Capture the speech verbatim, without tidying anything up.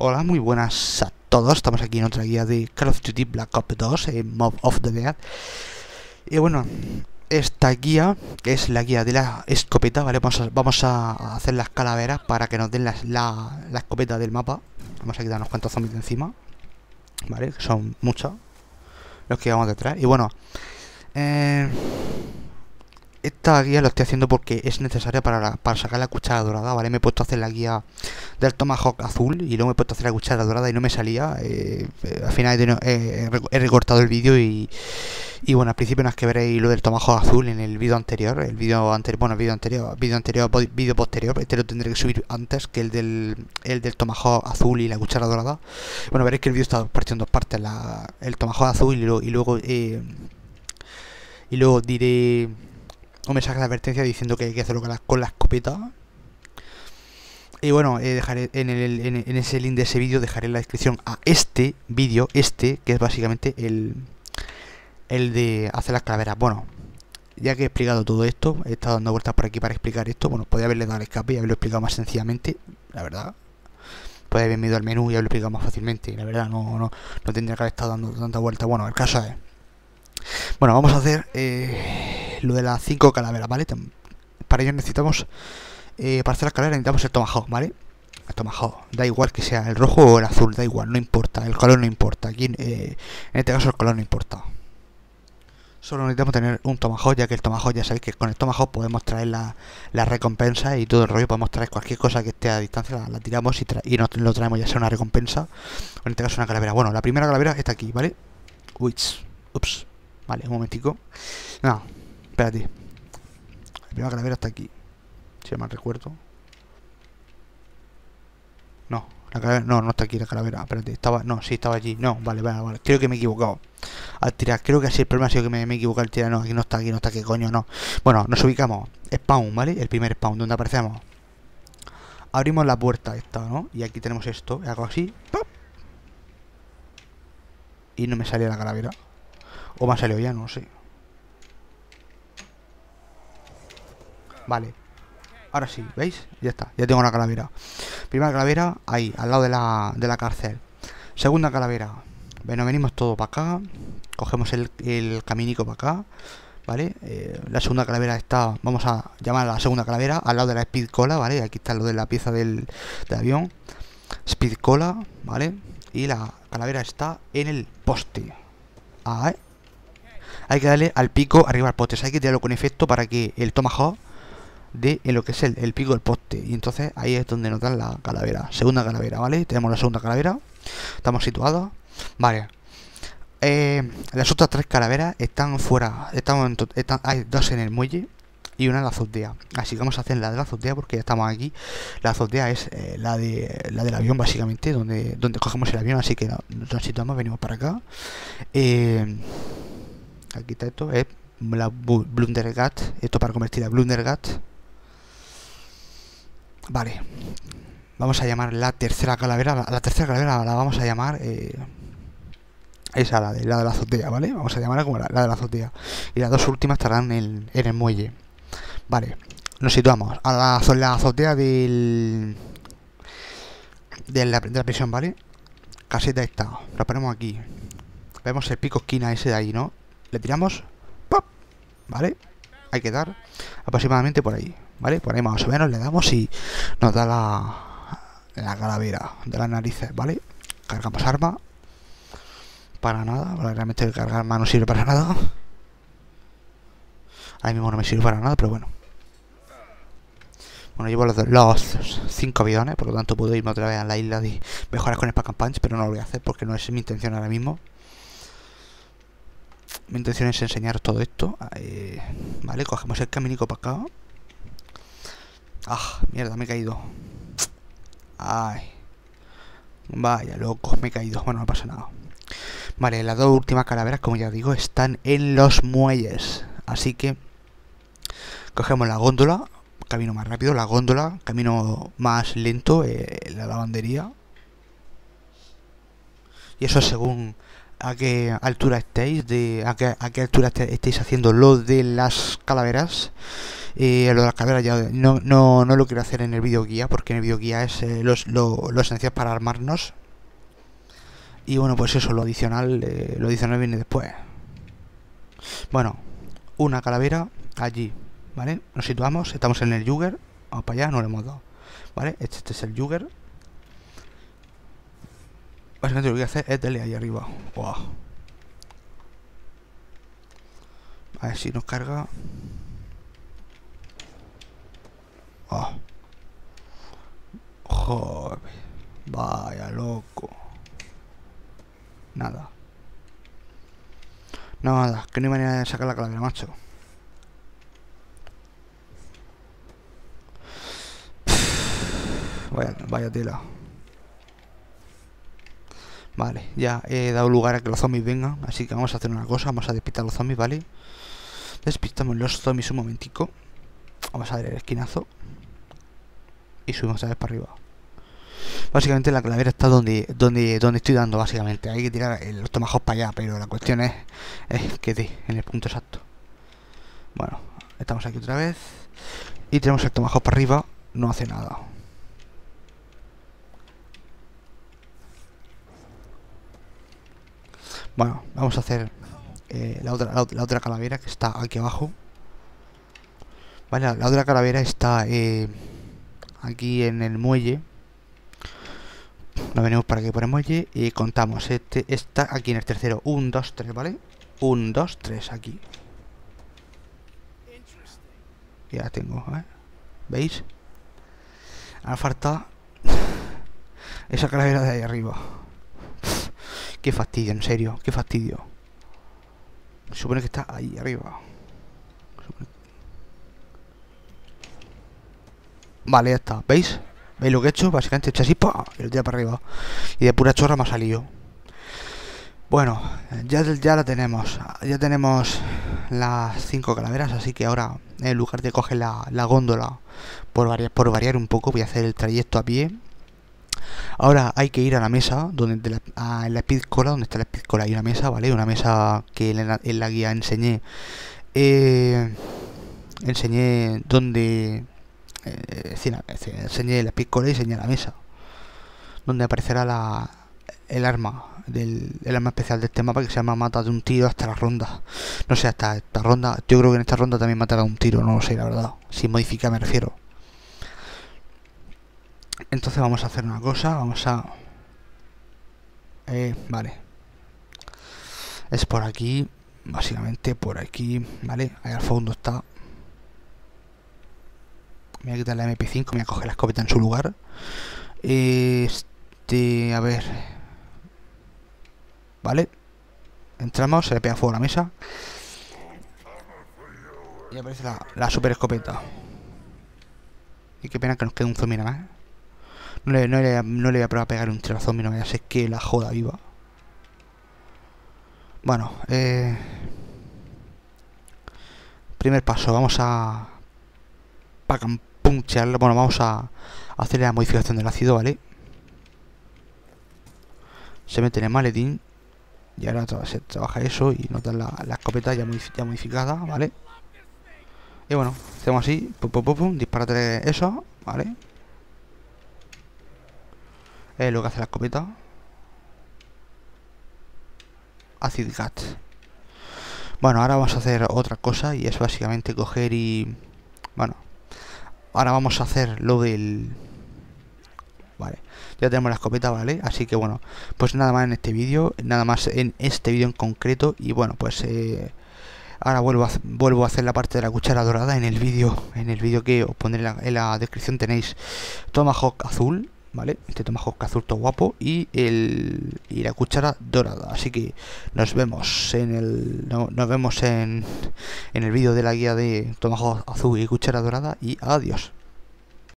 Hola, muy buenas a todos, estamos aquí en otra guía de Call of Duty Black Ops dos, eh, Mob of the Dead. Y bueno, esta guía es la guía de la escopeta, ¿vale? Vamos a, vamos a hacer las calaveras para que nos den las, la, la escopeta del mapa. Vamos a quitarnos cuantos zombies de encima, ¿vale? Que son muchos los que vamos detrás. Y bueno, eh, esta guía lo estoy haciendo porque es necesaria para, la, para sacar la cuchara dorada, ¿vale? Me he puesto a hacer la guía del Tomahawk azul y luego me he puesto a hacer la cuchara dorada y no me salía. Eh, eh, al final he, eh, he recortado el vídeo y, y bueno, al principio no es que veréis lo del Tomahawk azul en el vídeo anterior. El vídeo anterior, bueno, el vídeo anterior, vídeo anterior, vídeo posterior, este lo tendré que subir antes que el del, el del Tomahawk azul y la cuchara dorada. Bueno, veréis que el vídeo está partido en dos partes, la, el Tomahawk azul y, lo, y luego... Eh, y luego diré... O me saca la advertencia diciendo que hay que hacerlo con la, con la escopeta. Y bueno, eh, dejaré en, el, en, en ese link de ese vídeo, dejaré en la descripción a este vídeo, este, que es básicamente el, el de hacer las calaveras. Bueno, ya que he explicado todo esto, he estado dando vueltas por aquí para explicar esto. Bueno, podría haberle dado al escape y haberlo explicado más sencillamente, la verdad. Podría haberme ido al menú y haberlo explicado más fácilmente, la verdad, no, no, no tendría que haber estado dando tanta vuelta. Bueno, el caso es... Bueno, vamos a hacer... Eh... lo de las cinco calaveras, ¿vale? Para ello necesitamos, eh, para hacer las calaveras necesitamos el Tomahawk, ¿vale? El Tomahawk, da igual que sea el rojo o el azul, da igual, no importa, el color no importa. Aquí, eh, en este caso el color no importa. Solo necesitamos tener un Tomahawk, ya que el Tomahawk, ya sabéis que con el Tomahawk podemos traer la, la recompensa y todo el rollo, podemos traer cualquier cosa que esté a distancia, la, la tiramos y, tra y nos lo traemos, ya sea una recompensa o en este caso una calavera. Bueno, la primera calavera está aquí, ¿vale? Uy, ups, vale, un momentico. Nada. No. Espérate, la primera calavera está aquí, si no mal recuerdo. No, la calavera, no, no está aquí la calavera, espérate, estaba, no, sí, estaba allí, no, vale, vale, vale, creo que me he equivocado al tirar, creo que así el problema ha sido que me, me he equivocado al tirar, no, aquí no está, aquí no está, qué coño, no. Bueno, nos ubicamos, spawn, ¿vale? El primer spawn, donde aparecemos. Abrimos la puerta esta, ¿no? Y aquí tenemos esto, hago así, ¡pop! Y no me salía la calavera, o me ha salido ya, no sé. Vale, ahora sí, ¿veis? Ya está, ya tengo la calavera. Primera calavera, ahí, al lado de la, de la cárcel. Segunda calavera. Bueno, venimos todo para acá. Cogemos el, el caminico para acá, ¿vale? Eh, la segunda calavera está, vamos a llamar a la segunda calavera, al lado de la Speed Cola, ¿vale? Aquí está lo de la pieza del, del avión. Speed Cola, ¿vale? Y la calavera está en el poste. Ah, ¿eh? Hay que darle al pico arriba al poste. O sea, hay que tirarlo con efecto para que el Tomahawk de en lo que es el, el pico del poste, y entonces ahí es donde nos dan la calavera. Segunda calavera, ¿vale? Tenemos la segunda calavera, estamos situados, vale. Eh, las otras tres calaveras están fuera, están, están, hay dos en el muelle y una en la azotea, así que vamos a hacer la de la azotea porque ya estamos aquí. La azotea es eh, la de la del avión, básicamente, donde, donde cogemos el avión, así que nos, nos situamos, venimos para acá. Eh, aquí está esto, es la Blundergat, esto para convertir a Blundergat. Vale, vamos a llamar la tercera calavera, la, la tercera calavera la vamos a llamar, eh, esa, la de la, de la azotea, ¿vale? Vamos a llamarla como la, la de la azotea, y las dos últimas estarán en, en el muelle. Vale, nos situamos a la, la azotea del, de, la, de la prisión, ¿vale? Caseta esta, la ponemos aquí, vemos el pico esquina ese de ahí, ¿no? Le tiramos, ¡pop! ¿Vale? Hay que dar aproximadamente por ahí, ¿vale? Por ahí más o menos le damos y nos da la, la calavera de las narices, ¿vale? Cargamos arma. Para nada, bueno, realmente el cargar arma no sirve para nada. Ahora mismo no me sirve para nada, pero bueno. Bueno, llevo los, los cinco bidones, por lo tanto puedo irme otra vez a la isla de mejoras con el Pack and Punch, pero no lo voy a hacer porque no es mi intención ahora mismo. Mi intención es enseñaros todo esto. Eh, vale, cogemos el caminico para acá. Ah, mierda, me he caído. Ay, vaya loco, me he caído. Bueno, no pasa nada. Vale, las dos últimas calaveras, como ya digo, están en los muelles. Así que cogemos la góndola, camino más rápido, la góndola, camino más lento, eh, la lavandería. Y eso es según a qué altura estéis, de a qué, a qué altura estéis haciendo lo de las calaveras. Eh, lo de las calaveras ya no, no, no lo quiero hacer en el vídeo guía, porque en el vídeo guía es eh, los, lo, lo esencial para armarnos. Y bueno, pues eso, lo adicional, eh, lo adicional viene después. Bueno, una calavera allí, ¿vale? Nos situamos, estamos en el Jugger. Vamos para allá, no lo hemos dado, ¿vale? Este, este es el Jugger. Básicamente lo que voy a hacer es darle ahí arriba. Wow. A ver si nos carga. Oh. Joder. Vaya loco. Nada. Nada, que no hay manera de sacar la calavera, macho. Vaya, vaya tela. Vale, ya he dado lugar a que los zombies vengan. Así que vamos a hacer una cosa, vamos a despistar los zombies, ¿vale? Despistamos los zombies un momentico. Vamos a dar el esquinazo. Y subimos otra vez para arriba. Básicamente la calavera está donde, donde, donde estoy dando, básicamente. Hay que tirar los tomahawks para allá, pero la cuestión es, es que dé en el punto exacto. Bueno, estamos aquí otra vez. Y tenemos el tomahawk para arriba. No hace nada. Bueno, vamos a hacer eh, la, otra, la, la otra calavera que está aquí abajo. Vale, la, la otra calavera está eh, aquí en el muelle. Nos venimos para aquí por el muelle y contamos. Este está aquí en el tercero. uno, dos, tres, ¿vale? uno, dos, tres, aquí. Ya la tengo, ¿eh? ¿Veis? Ahora falta esa calavera de ahí arriba. Qué fastidio, en serio, qué fastidio. Supone que está ahí arriba. Supone... Vale, ya está, ¿veis? ¿Veis lo que he hecho? Básicamente he hecho así, ¡pah! Y lo tira para arriba. Y de pura chorra me ha salido. Bueno, ya, ya la tenemos. Ya tenemos las cinco calaveras. Así que ahora, en lugar de coger la, la góndola, por variar, por variar un poco, voy a hacer el trayecto a pie. Ahora hay que ir a la mesa donde la, a, en la Speed Cola, donde está la Speed Cola hay una mesa, ¿vale? Una mesa que en la, en la guía enseñé eh, enseñé donde eh, enseñé la Speed Cola y enseñé la mesa donde aparecerá la, el arma del, el arma especial de este mapa, que se llama mata de un tiro hasta la ronda. No sé, hasta esta ronda, yo creo que en esta ronda también matará un tiro, no lo sé, la verdad, sin modificar me refiero. Entonces vamos a hacer una cosa, vamos a... Eh, vale. Es por aquí, básicamente por aquí, ¿vale? Ahí al fondo está. Me voy a quitar la eme pe cinco, me voy a coger la escopeta en su lugar. Este, a ver... Vale. Entramos, se le pega fuego a la mesa. Y aparece la, la super escopeta. Y qué pena que nos quede un zombie nada más. No le, no, le, no le voy a probar a pegar un tiro a zombie, no me hace que la joda viva. Bueno, eh... primer paso, vamos a... Pack and Punch. Bueno, vamos a hacer la modificación del ácido, ¿vale? Se mete en el maletín. Y ahora se trabaja eso y nos dan la, la escopeta ya, modific ya modificada, ¿vale? Y bueno, hacemos así, pum, pum, pum, pum, disparate eso, ¿vale? Es lo que hace la escopeta. Acid Gat. Bueno, ahora vamos a hacer otra cosa y es básicamente coger y... Bueno, ahora vamos a hacer lo del... Vale, ya tenemos la escopeta, ¿vale? Así que bueno, pues nada más en este vídeo, nada más en este vídeo en concreto y bueno, pues... Eh... Ahora vuelvo a, vuelvo a hacer la parte de la cuchara dorada en el vídeo, en el vídeo que os pondré en la, en la descripción tenéis Tomahawk azul, ¿vale? Este Tomahawk azul todo guapo y, el, y la cuchara dorada. Así que nos vemos en el, no, nos vemos en, en el vídeo de la guía de Tomahawk azul y cuchara dorada y adiós.